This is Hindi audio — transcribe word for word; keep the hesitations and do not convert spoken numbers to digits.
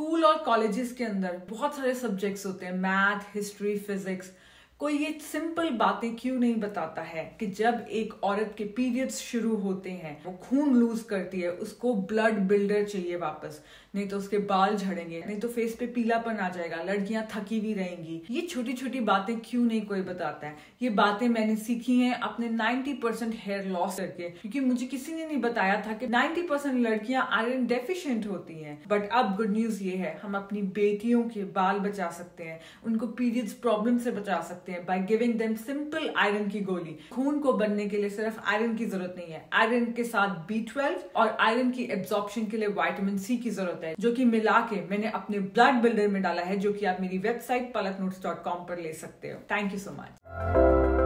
स्कूल और कॉलेजेस के अंदर बहुत सारे सब्जेक्ट्स होते हैं, मैथ, हिस्ट्री, फिजिक्स। कोई ये सिंपल बातें क्यों नहीं बताता है कि जब एक औरत के पीरियड्स शुरू होते हैं, वो खून लूज करती है, उसको ब्लड बिल्डर चाहिए वापस, नहीं तो उसके बाल झड़ेंगे, नहीं तो फेस पे पीलापन आ जाएगा, लड़कियां थकी भी रहेंगी। ये छोटी छोटी बातें क्यों नहीं कोई बताता है? ये बातें मैंने सीखी हैं अपने नब्बे परसेंट हेयर लॉस करके, क्योंकि मुझे किसी ने नहीं बताया था कि नब्बे परसेंट लड़कियां आयरन डेफिशिएंट होती हैं। बट अब गुड न्यूज ये है, हम अपनी बेटियों के बाल बचा सकते हैं, उनको पीरियड्स प्रॉब्लम से बचा सकते हैं by giving them simple iron की गोली। खून को बनने के लिए सिर्फ आयरन की जरूरत नहीं है, आयरन के साथ बी ट्वेल्व और आयरन की एब्जॉर्प्शन के लिए विटामिन सी की जरूरत, जो कि मिला के मैंने अपने ब्लड बिल्डर में डाला है, जो कि आप मेरी website palak note dot com पर ले सकते हो। Thank you so much.